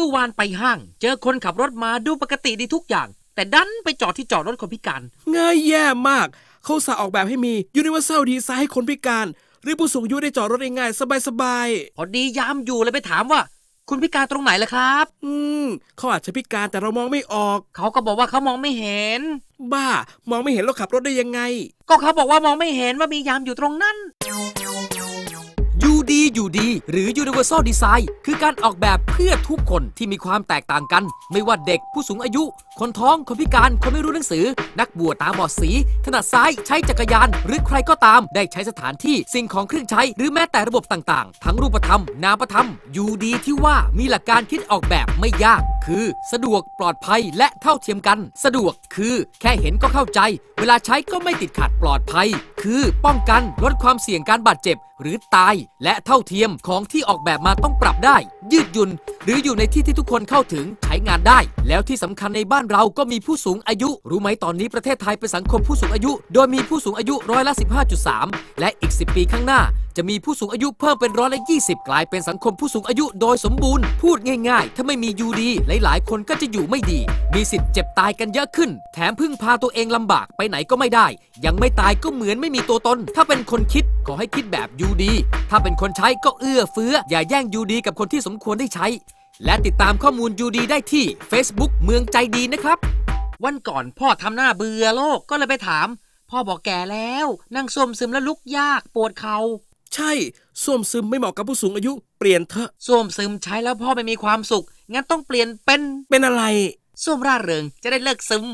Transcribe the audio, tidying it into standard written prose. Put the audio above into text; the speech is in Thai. มื่อวานไปห้างเจอคนขับรถมาดูปกติดีทุกอย่างแต่ดันไปจอดที่จอดรถคนพิการง่ายแย่มากเขาสาออกแบบให้มี Universal Design ให้คนพิการหรือผู้สูงอายุได้จอดรถง่ายๆสบายๆพอดียามอยู่เลยไปถามว่าคุณพิการตรงไหนล่ะครับเขาอาจจะพิการแต่เรามองไม่ออกเขาก็บอกว่าเขามองไม่เห็นบ้ามองไม่เห็นเราขับรถได้ยังไงก็เขาบอกว่ามองไม่เห็นว่ามียามอยู่ตรงนั้นUDUD หรือ Universal Design คือการออกแบบเพื่อทุกคนที่มีความแตกต่างกันไม่ว่าเด็กผู้สูงอายุคนท้องคนพิการคนไม่รู้หนังสือนักบวชตาบอดสีถนัดซ้ายใช้จักรยานหรือใครก็ตามได้ใช้สถานที่สิ่งของเครื่องใช้หรือแม้แต่ระบบต่างๆทั้งรูปธรรมนามธรรม UD ที่ว่ามีหลักการคิดออกแบบไม่ยากคือสะดวกปลอดภัยและเท่าเทียมกันสะดวกคือแค่เห็นก็เข้าใจเวลาใช้ก็ไม่ติดขัดปลอดภัยคือป้องกันลดความเสี่ยงการบาดเจ็บหรือตายและเท่าเทียมของที่ออกแบบมาต้องปรับได้ยืดหยุ่นหรืออยู่ในที่ที่ทุกคนเข้าถึงใช้งานได้แล้วที่สำคัญในบ้านเราก็มีผู้สูงอายุรู้ไหมตอนนี้ประเทศไทยเป็นสังคมผู้สูงอายุโดยมีผู้สูงอายุร้อยละ 15.3 และอีก10 ปีข้างหน้าจะมีผู้สูงอายุเพิ่มเป็นร้อยละ 20กลายเป็นสังคมผู้สูงอายุโดยสมบูรณ์พูดง่ายๆถ้าไม่มี UD หลายๆคนก็จะอยู่ไม่ดีมีสิทธิ์เจ็บตายกันเยอะขึ้นแถมพึ่งพาตัวเองลำบากไปไหนก็ไม่ได้ยังไม่ตายก็เหมือนไม่มีตัวตนถ้าเป็นคนคิดขอให้คิดแบบ UD ถ้าเป็นคนใช้ก็เอื้อเฟื้ออย่าแย่ง UD กับคนที่สมควรได้ใช้และติดตามข้อมูล UD ได้ที่ Facebook เมืองใจดีนะครับวันก่อนพ่อทำหน้าเบื่อโลกก็เลยไปถามพ่อบอกแก่แล้วนั่งส้มซึมและลุกยากปวดเข่าใช่ส้วมซึมไม่เหมาะกับผู้สูงอายุเปลี่ยนเถอะส้วมซึมใช้แล้วพ่อไม่มีความสุขงั้นต้องเปลี่ยนเป็นอะไรส้วมร่าเริงจะได้เลิกซึม